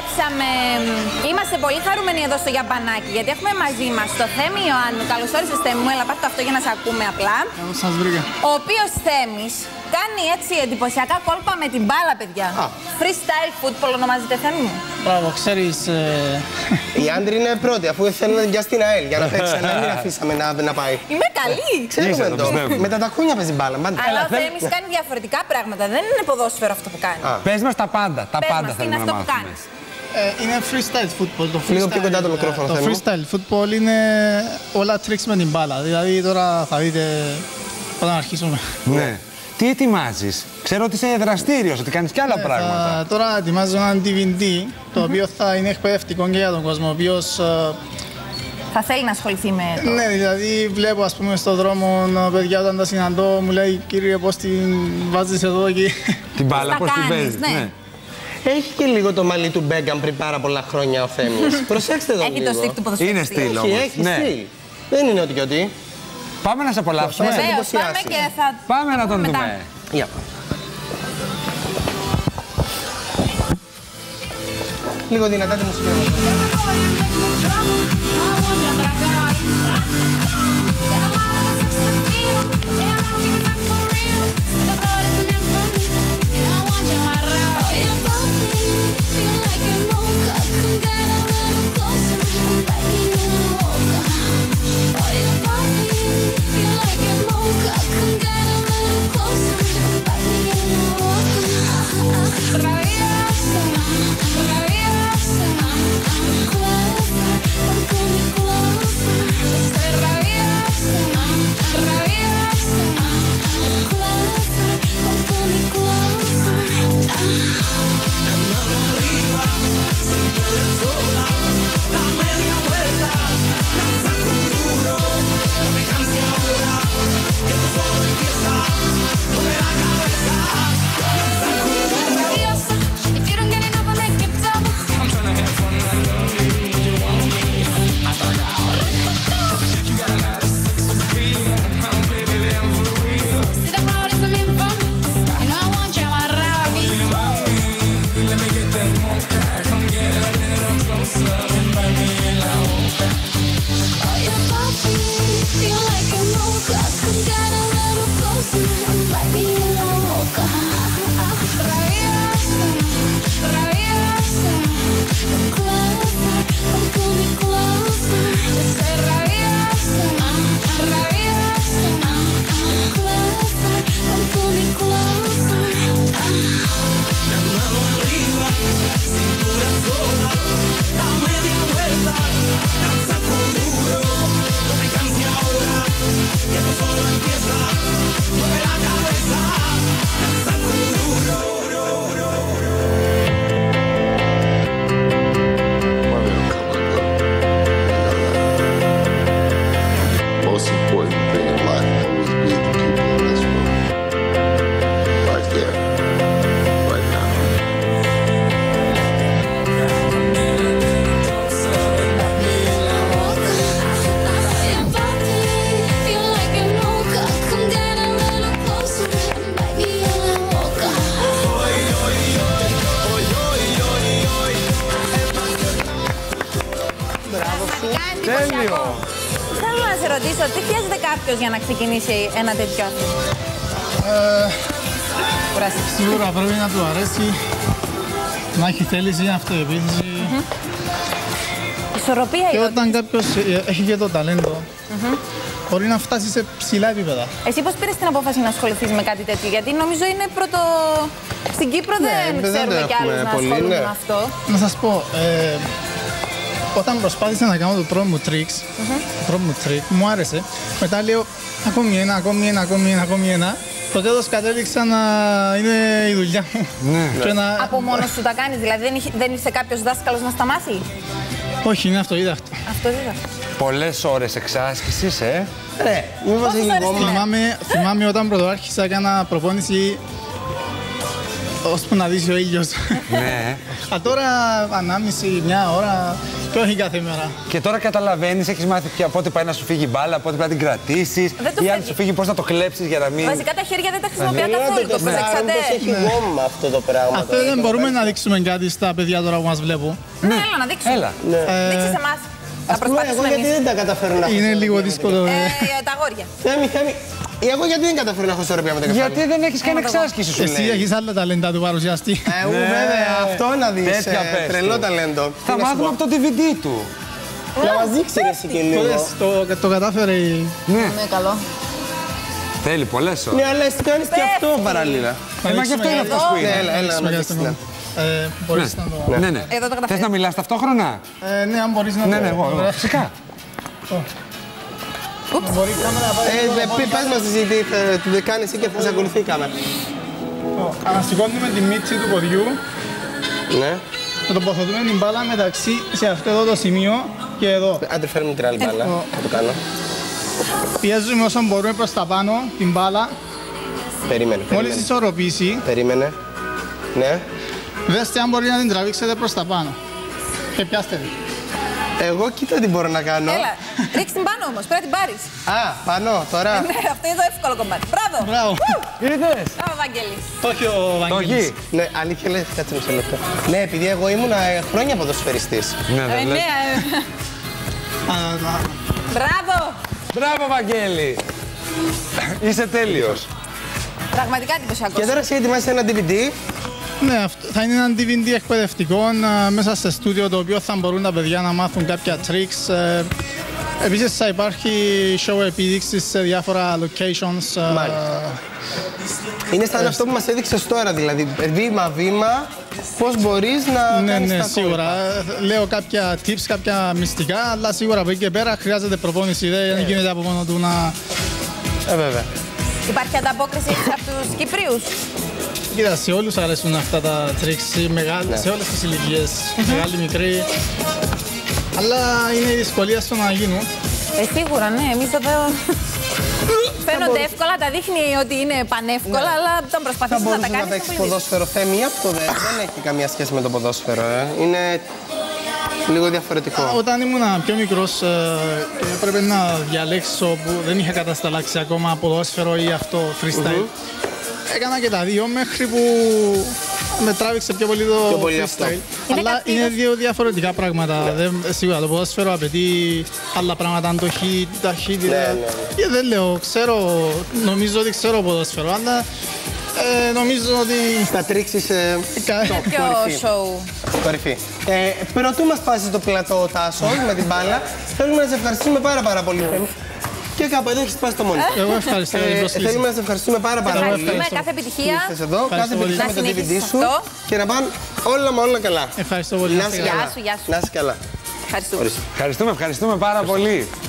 επιστρέψαμε. Είμαστε πολύ χαρούμενοι εδώ στο Γιαμπανάκι, γιατί έχουμε μαζί μας το Θέμη Ιωάννου. Καλώς όρισες, Θέμη μου, έλα πάρ' το αυτό για να σε ακούμε απλά. Καλώς σας βρήκα. Ο οποίος Θέμης κάνει έτσι εντυπωσιακά κόλπα με την μπάλα, παιδιά. Freestyle football ονομάζεται, Θέμη μου. Μπράβο, ξέρεις. Οι άντροι είναι πρώτοι, αφού θέλουν για στην ΑΕΛ για να παίξει. Να μην αφήσαμε να πάει. Είμαι καλή. Ξέρουμε το. Μετά τα κούνια παίζει μπάλα. Αλλά ο Θέμης κάνει διαφορετικά πράγματα. Δεν είναι ποδόσφαιρο αυτό που κάνει. Πες μας τα πάντα. Τα πάντα θέλουμε να μάθουμε. Είναι freestyle football. Λίγο πιο κοντά το μικρόφωνο. Το freestyle football είναι όλα τρίξ με την μπάλα. Δηλαδή τώρα θα δείτε όταν αρχίσουμε. Ναι. Τι ετοιμάζεις? Ξέρω ότι είσαι δραστήριος, ότι κάνεις και άλλα πράγματα. Τώρα ετοιμάζω έναν DVD, το οποίο θα είναι εκπαιδευτικό και για τον κόσμο, ο οποίος θα θέλει να ασχοληθεί με το. Ναι, δηλαδή βλέπω, ας πούμε, στον δρόμο παιδιά όταν τα συναντώ, μου λέει, κύριε, πώς την βάζεις εδώ εκεί. Την μπάλα, πώς την παίζεις, ναι. Έχει και λίγο το μαλλί του Μπέγκαμ πριν πάρα πολλά χρόνια ο Θέμης. Προσέξτε τον λίγο. Έχει το στυλ του ποδοσφαιριστή. Είναι στυλ όμως. Έχει στυλ. Δεν είναι ότι ότι. Πάμε να σε απολαύσουμε. Βεβαίως, πάμε και θα. Πάμε να τον δούμε. Yeah. Λίγο δυνατά τη μουσική. Θέλω να σε ρωτήσω, τι χρειάζεται κάποιος για να ξεκινήσει ένα τέτοιο άθλημα? Σίγουρα πρέπει να του αρέσει, να έχει θέληση, να αυτοεπίθεση. Ισορροπία. Και όταν κάποιος έχει και το ταλέντο, μπορεί να φτάσει σε ψηλά επίπεδα. Εσύ πώς πήρες την απόφαση να ασχοληθείς με κάτι τέτοιο? Γιατί νομίζω είναι πρώτο. Στην Κύπρο δεν ξέρουμε κι άλλους να ασχολούν με αυτό. Να σας πω. Όταν προσπάθησα να κάνω το πρώτο μου τρίκ, μου άρεσε. Μετά λέω ακόμη ένα. Το τέλος κατέληξα να είναι η δουλειά μου. Από μόνος σου τα κάνεις, δηλαδή δεν είσαι κάποιος δάσκαλος να στα μάθει? Όχι, είναι αυτοδίδακτο. Πολλές ώρες εξάσκησης, Ρε, μην βάζει λιγόμενα. Θυμάμαι όταν πρωτοάρχισα, έκανα προπόνηση ώσπου να δύσει ο ήλιος. Ναι. Τώρα ανάμιση, μια ώρα, και όχι κάθε μέρα. Και τώρα καταλαβαίνεις, έχεις μάθει πια πότε πάει να σου φύγει η μπάλα, πότε πρέπει να την κρατήσεις, ή αν σου φύγει πώς να το κλέψεις για να μην. Βασικά τα χέρια δεν τα χρησιμοποιεί καθόλου. Το φέξατε. Έχει γόμμα αυτό το πράγμα. Αυτό δεν μπορούμε να δείξουμε κάτι στα παιδιά τώρα που μας βλέπουν. Ναι, έλα να δείξουμε. Έλα. Δείξεις εμάς. Ας πούμε εγώ γιατί δεν τα καταφέρνω να χωρίσω. Είναι λίγο δύσκολο. Τα αγόρια. Εγώ γιατί δεν καταφέρω να έχω ισορροπία με το κεφάλι. Γιατί δεν έχεις κανένα εξάσκηση σου λέει. Εσύ έχεις άλλα ταλέντα του παρουσιαστή. Βέβαια, αυτό να δεις. Τρελό ταλέντο. Θα μάθουμε από το DVD του. Να μας δείξει εσύ και λίγο. Το κατάφερε η... Ναι, καλό. Θέλει πολλές ώρες. Ναι, αλλά εσύ κάνεις και αυτό παράλληλα. Μα και αυτό είναι αυτός που είναι. Έλα, να δείξουμε. Μπορείς να το... Ναι, ναι. Θες να μιλάς ταυτόχρονα. Ναι, αν μπορείς να το... Ναι, μπορεί η κάμερα να πάει... Πες μας τη συζητή, την κάνει εσύ και θα σε ακολουθεί η κάμερα. Ανασηκώνουμε τη μύξη του ποδιού. Ναι. Και τοποθετούμε την μπάλα μεταξύ σε αυτό εδώ το σημείο και εδώ. Άντε φέρνουμε την άλλη μπάλα, θα το κάνω. Πιέζουμε όσο μπορούμε προς τα πάνω την μπάλα. Περίμενε. Μόλις ισορροπήσει. Περίμενε. Ναι. Δέστε αν μπορεί να την τραβήξετε προς τα πάνω. Και πιάστε. Εγώ κοίτα τι μπορώ να κάνω. Έλα, ρίξ την πάνω όμως, πρέπει να την πάρεις. Α, πάνω, τώρα. Ναι, αυτό είναι το εύκολο κομμάτι. Μπράβο. Μπράβο. Ήρθες. Μπράβο, Βαγγέλης. Το έχει ο Βαγγέλης. Ναι, αλήθεια λες, κάτσε μισό λεπτό. Ναι, επειδή εγώ ήμουν χρόνια ποδοσφαιριστής. Ναι, δεν λες. Μπράβο. Μπράβο, Βαγγέλη. Είσαι τέλειος. Πραγματικά εντυπωσιακός. Και τώρα εσύ ετοιμάσαι ένα DVD. Ναι, θα είναι ένα DVD εκπαιδευτικό μέσα σε στούντιο, το οποίο θα μπορούν τα παιδιά να μάθουν κάποια tricks. Επίσης θα υπάρχει show επίδειξης σε διάφορα locations. Είναι σαν αυτό που μας έδειξες τώρα, δηλαδή βήμα-βήμα πώς μπορείς να κάνεις τα κόλπα. Ναι, σίγουρα. Λέω κάποια tips, κάποια μυστικά, αλλά σίγουρα από εκεί και πέρα χρειάζεται προπόνηση, δεν γίνεται από μόνο του να... βέβαια. Υπάρχει ανταπόκριση από τους Κυπρίους. Κοίτα, σε όλους αρέσουν αυτά τα τρίξη, σε όλες τις ηλικίες, μεγάλη, μικρή. Αλλά είναι η δυσκολία στο να γίνουν. Σίγουρα, ναι, εμείς εδώ φαίνονται εύκολα, τα δείχνει ότι είναι πανεύκολα, αλλά τον προσπαθείς να τα κάνεις. Θα μπορούσε να παίξεις ποδόσφαιρο, Θέμη, αυτό δεν έχει καμία σχέση με το ποδόσφαιρο, είναι λίγο διαφορετικό. Όταν ήμουν πιο μικρός έπρεπε να διαλέξω, που δεν είχα κατασταλάξει ακόμα ποδόσφαιρο ή αυτό freestyle. Έκανα και τα δύο μέχρι που με τράβηξε πιο πολύ το freestyle. Αλλά είναι δύο διαφορετικά πράγματα. Σίγουρα το ποδόσφαιρο απαιτεί άλλα πράγματα, αντοχή, ταχύτητα. Δεν λέω, ξέρω, νομίζω ότι ξέρω ποδόσφαιρο, αλλά νομίζω ότι... Στα τρίξεις... Ποιο σοου. Κορυφή. Πρωτού μας πάσει στο πλατό ο Τάσος με την μπάλα, θέλουμε να σε ευχαριστούμε πάρα πολύ. Και κάπου εδώ έχεις πάσει το μόνοι. Εγώ ευχαριστώ. Θέλουμε να σε ευχαριστούμε πάρα πολύ. Ευχαριστούμε, κάθε επιτυχία. Ήρθες εδώ, κάθε επιτυχία με το DVD σου. Και να πάνε όλα με όλα καλά. Ευχαριστώ πολύ. Να είσαι καλά. Ευχαριστούμε πάρα πολύ.